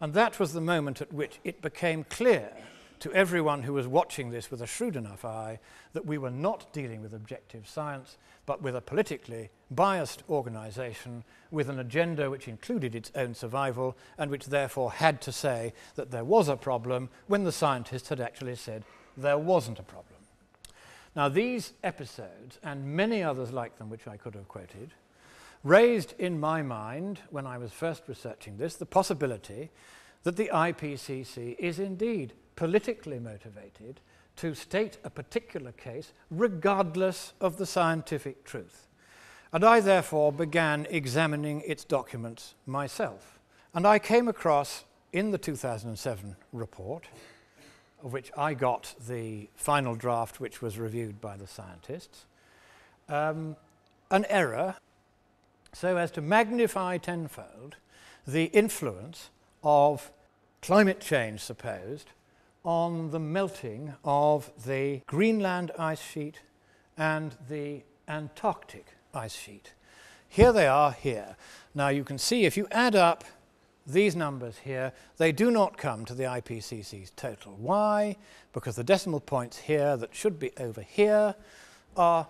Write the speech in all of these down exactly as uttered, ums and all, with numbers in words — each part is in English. And that was the moment at which it became clear to everyone who was watching this with a shrewd enough eye that we were not dealing with objective science, but with a politically biased organization with an agenda which included its own survival and which therefore had to say that there was a problem when the scientists had actually said there wasn't a problem. Now, these episodes, and many others like them which I could have quoted, raised in my mind, when I was first researching this, the possibility that the I P C C is indeed politically motivated to state a particular case regardless of the scientific truth. And I therefore began examining its documents myself. And I came across, in the two thousand seven report, of which I got the final draft which was reviewed by the scientists, um, an error so as to magnify tenfold the influence of climate change, supposed, on the melting of the Greenland ice sheet and the Antarctic ice sheet. Here they are here. Now you can see if you add up these numbers here, they do not come to the I P C C's total. Why? Because the decimal points here that should be over here are,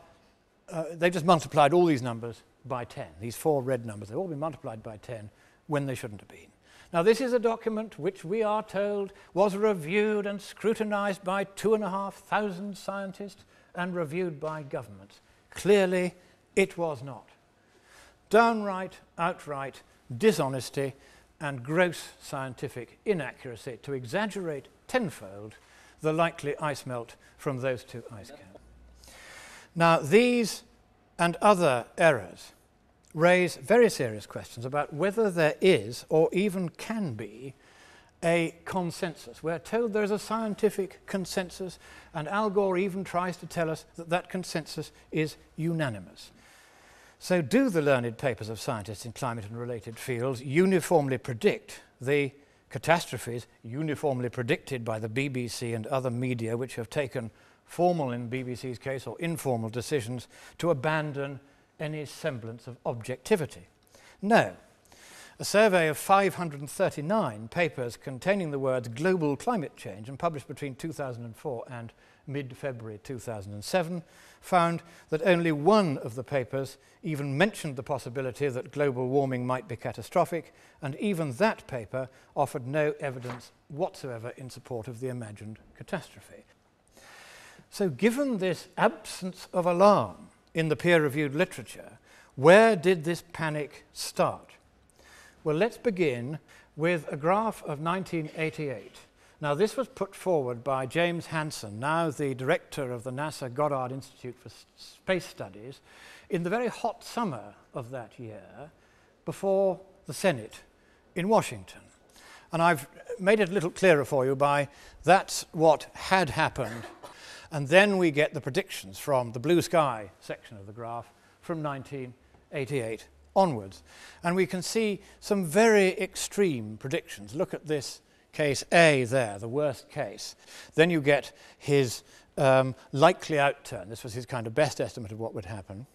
uh, they've just multiplied all these numbers by ten. These four red numbers, they've all been multiplied by ten when they shouldn't have been. Now, this is a document which we are told was reviewed and scrutinized by two and a half thousand scientists and reviewed by governments. Clearly, it was not. Downright, outright dishonesty and gross scientific inaccuracy to exaggerate tenfold the likely ice melt from those two ice caps. Now, these and other errors raise very serious questions about whether there is, or even can be, a consensus. We're told there is a scientific consensus, and Al Gore even tries to tell us that that consensus is unanimous. So do the learned papers of scientists in climate and related fields uniformly predict the catastrophes uniformly predicted by the B B C and other media which have taken formal, in B B C's case, or informal decisions to abandon any semblance of objectivity? No. A survey of five hundred thirty-nine papers containing the words global climate change and published between two thousand four and mid-February two thousand seven found that only one of the papers even mentioned the possibility that global warming might be catastrophic, and even that paper offered no evidence whatsoever in support of the imagined catastrophe. So given this absence of alarm in the peer-reviewed literature, where did this panic start? Well, let's begin with a graph of nineteen eighty-eight. Now, this was put forward by James Hansen, now the director of the NASA Goddard Institute for Space Studies, in the very hot summer of that year, before the Senate in Washington. And I've made it a little clearer for you by that's what had happened. And then we get the predictions from the blue sky section of the graph from nineteen eighty-eight onwards. And we can see some very extreme predictions. Look at this case A there, the worst case. Then you get his um, likely outturn. This was his kind of best estimate of what would happen.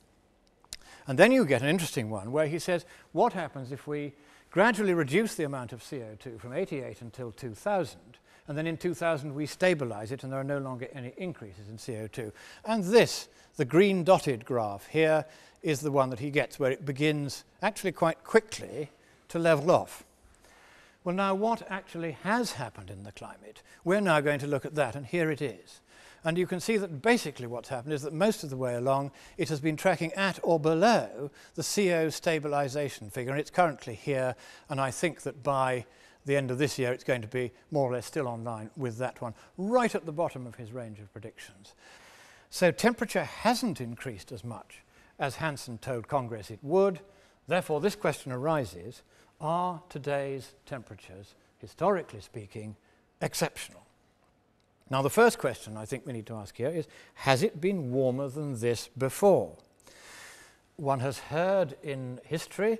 And then you get an interesting one where he says, what happens if we gradually reduce the amount of C O two from eighty-eight until two thousand? And then in two thousand we stabilize it and there are no longer any increases in C O two. And this, the green dotted graph here, is the one that he gets, where it begins actually quite quickly to level off. Well, now, what actually has happened in the climate? We're now going to look at that, and here it is. And you can see that basically what's happened is that most of the way along it has been tracking at or below the C O stabilization figure, and it's currently here, and I think that by the end of this year it's going to be more or less still online with that one, right at the bottom of his range of predictions. So temperature hasn't increased as much as Hansen told Congress it would. Therefore, this question arises: are today's temperatures, historically speaking, exceptional? Now, the first question I think we need to ask here is, has it been warmer than this before? One has heard in history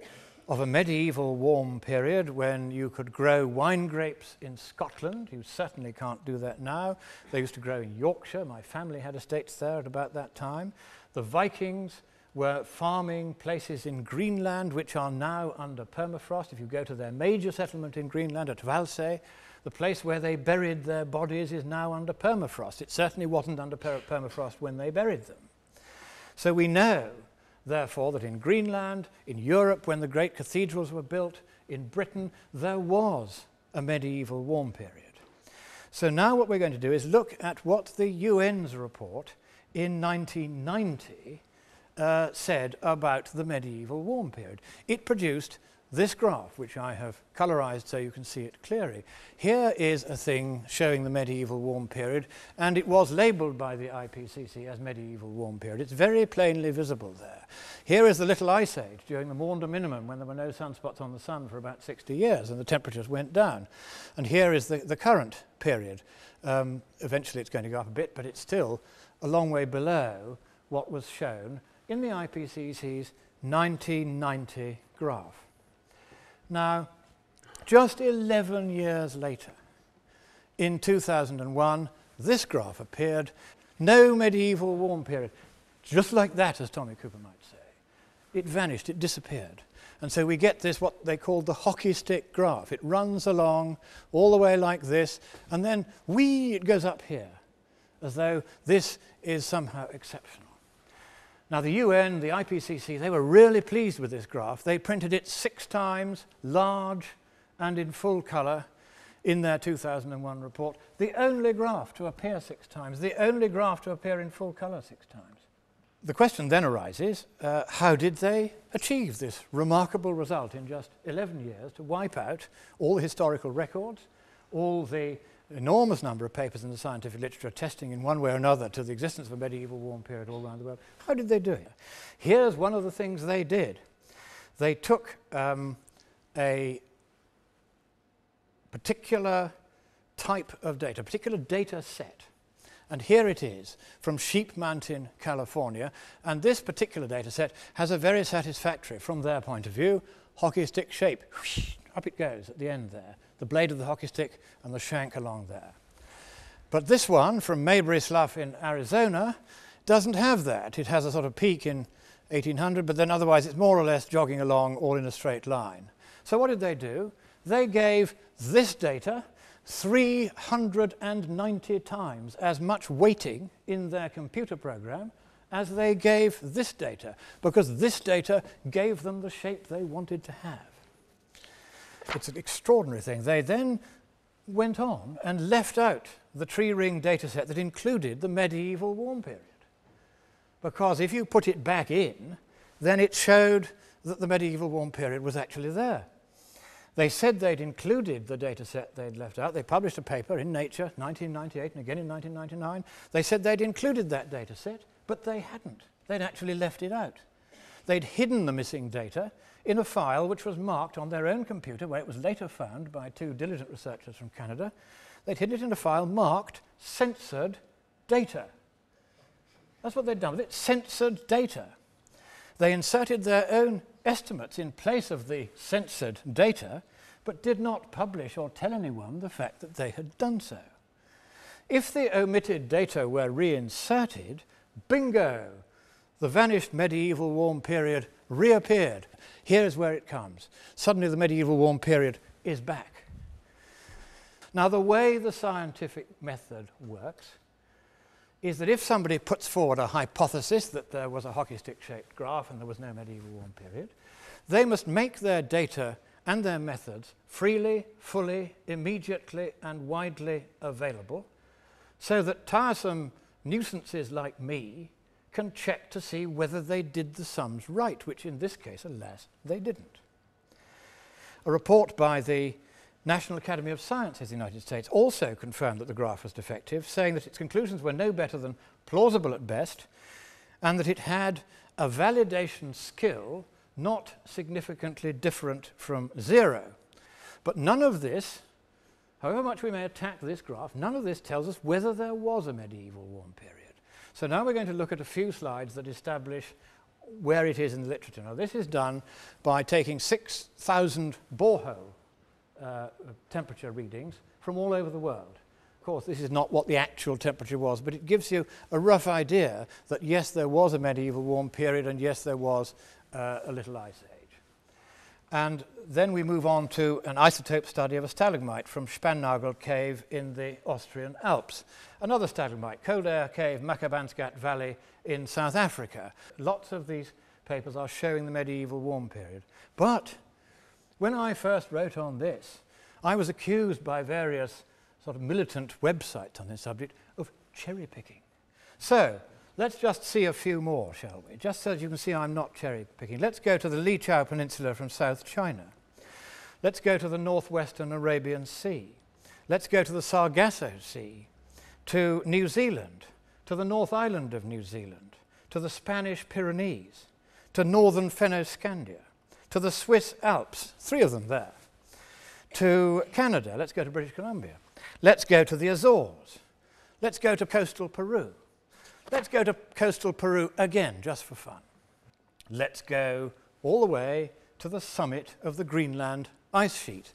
of a medieval warm period when you could grow wine grapes in Scotland. You certainly can't do that now. They used to grow in Yorkshire. My family had estates there at about that time. The Vikings were farming places in Greenland, which are now under permafrost. If you go to their major settlement in Greenland at Valsøy, the place where they buried their bodies is now under permafrost. It certainly wasn't under per permafrost when they buried them. So we know, therefore, that in Greenland, in Europe, when the great cathedrals were built, in Britain, there was a medieval warm period. So now what we're going to do is look at what the U N's report in nineteen ninety uh, said about the medieval warm period. It produced this graph, which I have colorized so you can see it clearly. Here is a thing showing the medieval warm period, and it was labeled by the I P C C as medieval warm period. It's very plainly visible there. Here is the Little Ice Age during the Maunder Minimum, when there were no sunspots on the sun for about sixty years and the temperatures went down. And here is the, the current period. Um, eventually it's going to go up a bit, but it's still a long way below what was shown in the I P C C's nineteen ninety graph. Now, just eleven years later, in two thousand one, this graph appeared. No medieval warm period. Just like that, as Tommy Cooper might say. It vanished, it disappeared. And so we get this, what they called the hockey stick graph. It runs along all the way like this, and then whee, it goes up here, as though this is somehow exceptional. Now, the U N, the I P C C, they were really pleased with this graph. They printed it six times, large and in full colour, in their two thousand one report. The only graph to appear six times, the only graph to appear in full colour six times. The question then arises, uh, how did they achieve this remarkable result in just eleven years to wipe out all the historical records, all the enormous number of papers in the scientific literature attesting in one way or another to the existence of a medieval warm period all around the world? How did they do it? Here's one of the things they did. They took um, a particular type of data, a particular data set, and here it is from Sheep Mountain, California, and this particular data set has a very satisfactory, from their point of view, hockey stick shape. Whoosh, up it goes at the end there. The blade of the hockey stick and the shank along there. But this one from Mabry Slough in Arizona doesn't have that. It has a sort of peak in eighteen hundred, but then otherwise it's more or less jogging along all in a straight line. So what did they do? They gave this data three hundred ninety times as much weighting in their computer program as they gave this data, because this data gave them the shape they wanted to have. It's an extraordinary thing. They then went on and left out the tree ring data set that included the medieval warm period. Because if you put it back in, then it showed that the medieval warm period was actually there. They said they'd included the data set they'd left out. They published a paper in Nature, nineteen ninety-eight, and again in nineteen ninety-nine. They said they'd included that data set, but they hadn't. They'd actually left it out. They'd hidden the missing data in a file which was marked on their own computer, where it was later found by two diligent researchers from Canada. They'd hidden it in a file marked censored data. That's what they'd done with it, censored data. They inserted their own estimates in place of the censored data, but did not publish or tell anyone the fact that they had done so. If the omitted data were reinserted, bingo! The vanished medieval warm period reappeared. Here is where it comes. Suddenly the medieval warm period is back. Now, the way the scientific method works is that if somebody puts forward a hypothesis that there was a hockey stick-shaped graph and there was no medieval warm period, they must make their data and their methods freely, fully, immediately and widely available, so that tiresome nuisances like me can check to see whether they did the sums right, which in this case, alas, they didn't. A report by the National Academy of Sciences in the United States also confirmed that the graph was defective, saying that its conclusions were no better than plausible at best, and that it had a validation skill not significantly different from zero. But none of this, however much we may attack this graph, none of this tells us whether there was a medieval warm period. So now we're going to look at a few slides that establish where it is in the literature. Now, this is done by taking six thousand borehole uh, temperature readings from all over the world Of course, this is not what the actual temperature was, but it gives you a rough idea that, yes, there was a medieval warm period, and yes, there was uh, a little ice age. And then we move on to an isotope study of a stalagmite from Spannagel Cave in the Austrian Alps. Another stalagmite, Cold Air Cave, Makapansgat Valley in South Africa. Lots of these papers are showing the medieval warm period. But when I first wrote on this, I was accused by various sort of militant websites on this subject of cherry picking. So let's just see a few more, shall we? Just so that you can see I'm not cherry picking. Let's go to the Leizhou Peninsula from South China. Let's go to the northwestern Arabian Sea. Let's go to the Sargasso Sea, to New Zealand, to the North Island of New Zealand, to the Spanish Pyrenees, to northern Fennoscandia, to the Swiss Alps, three of them there, to Canada. Let's go to British Columbia. Let's go to the Azores. Let's go to coastal Peru. Let's go to coastal Peru again, just for fun. Let's go all the way to the summit of the Greenland ice sheet.